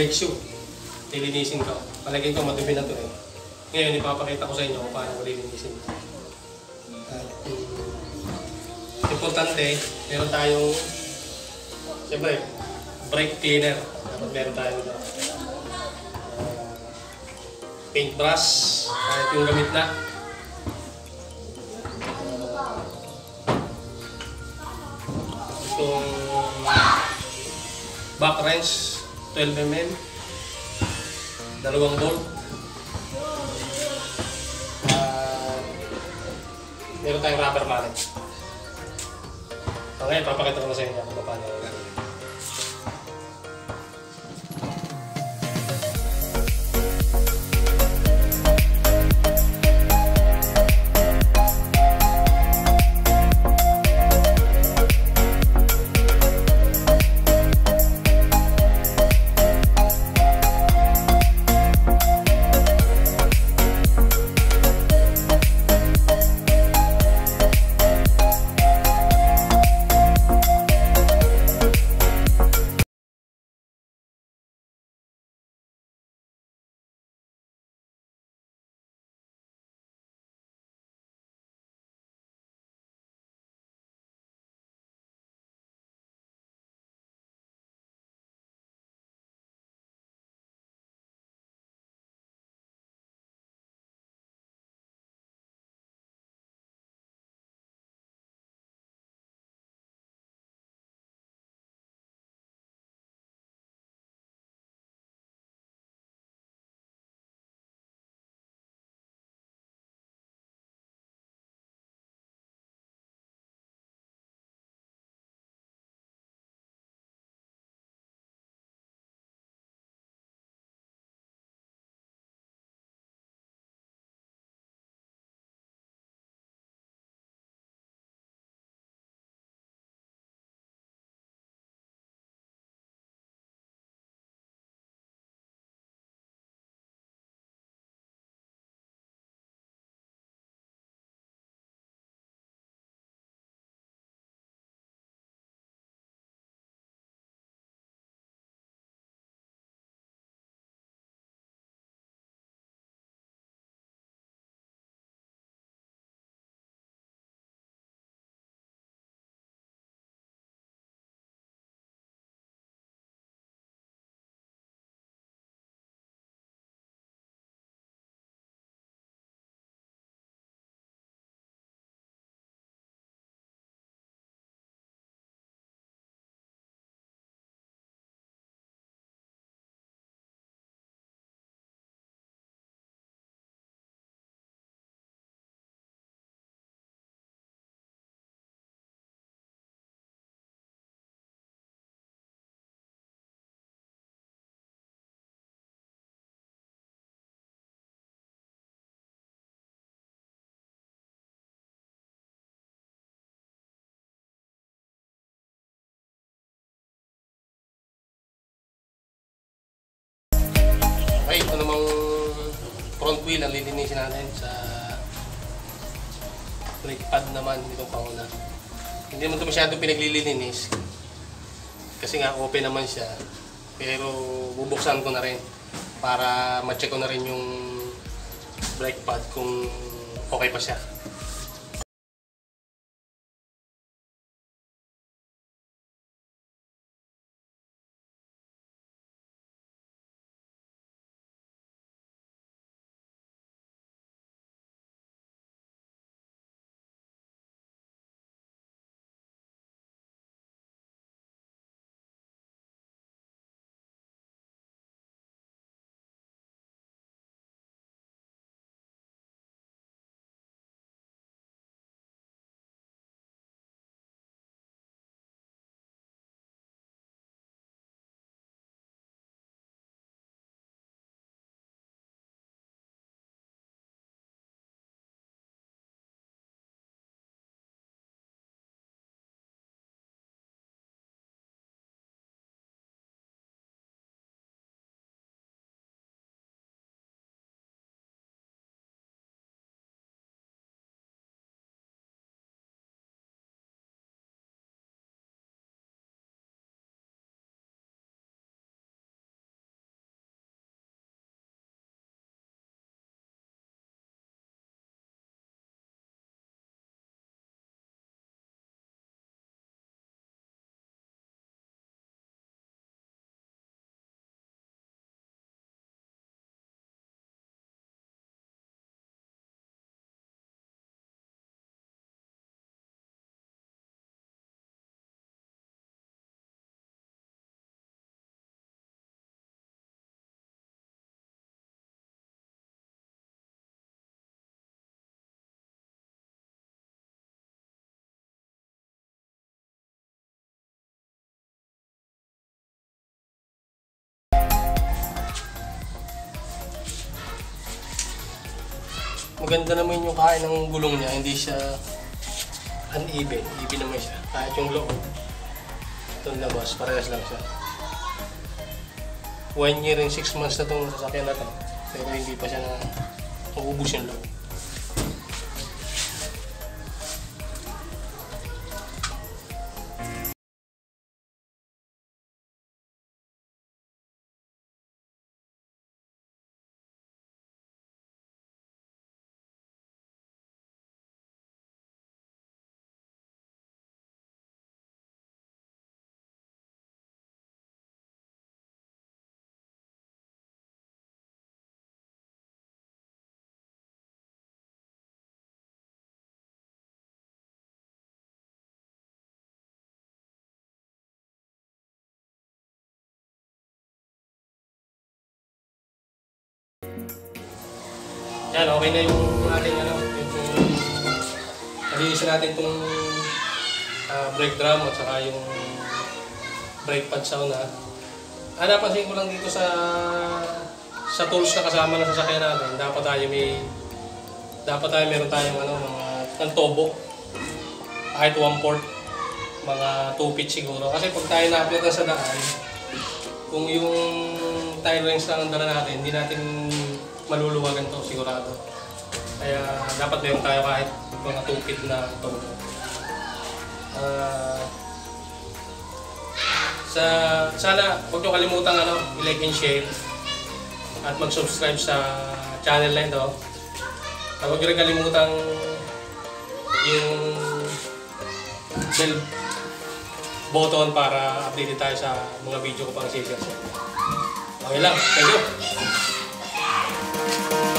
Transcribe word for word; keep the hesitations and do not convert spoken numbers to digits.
brake shoe. Lilinisin ko. Palagay ko matubi na ito eh. Ngayon ipapakita ko sa inyo kung paano ko lilinisin. At um, importante, meron tayong siyempre brake cleaner. Dapat meron tayo na uh, paintbrush. Kahit yung gamit na. Itong back wrench, twelve millimeter, dalawang bolt. Uh, meron tayong rubber mallet. So ngayon, papakita ko na sa inyo kung paano yung gagawin. Okay, ito namang front wheel ang lilinisin natin sa brake pad naman itong panguna. Hindi naman ito masyadong pinaglilininis kasi nga open naman siya, pero bubuksan ko na rin para ma-check ko na rin yung brake pad kung okay pa siya. Maganda naman yung kain ng gulong niya, hindi siya uneven. Even naman siya. Kahit yung loob. Itong labas, parehas lang siya. One year and six months na itong sasakyan na ito. Pero hindi pa siya na maubos yung loob. Yan, okay na yung ating ano, alisin natin itong uh, brake drum at saka yung brake pad sauna. Ah, napansin ko lang dito sa sa tools na kasama na sasakyan natin, dapat tayo may dapat tayo meron tayong ano, mga ng tubo. Kahit one-fourth, mga two feet siguro. Kasi pag tayo na-apply na sa daan, kung yung tire rings lang ang dala natin, hindi natin maluluwagan to sigurado. Kaya dapat meron tayo kahit mga two feet na ito. Uh, sa, sana huwag nyo kalimutan ano, i-like and share at mag-subscribe sa channel na ito. At huwag nyo rin kalimutan yung bell button para update tayo sa mga video ko pang series. Okay lang, thank you! Thank you.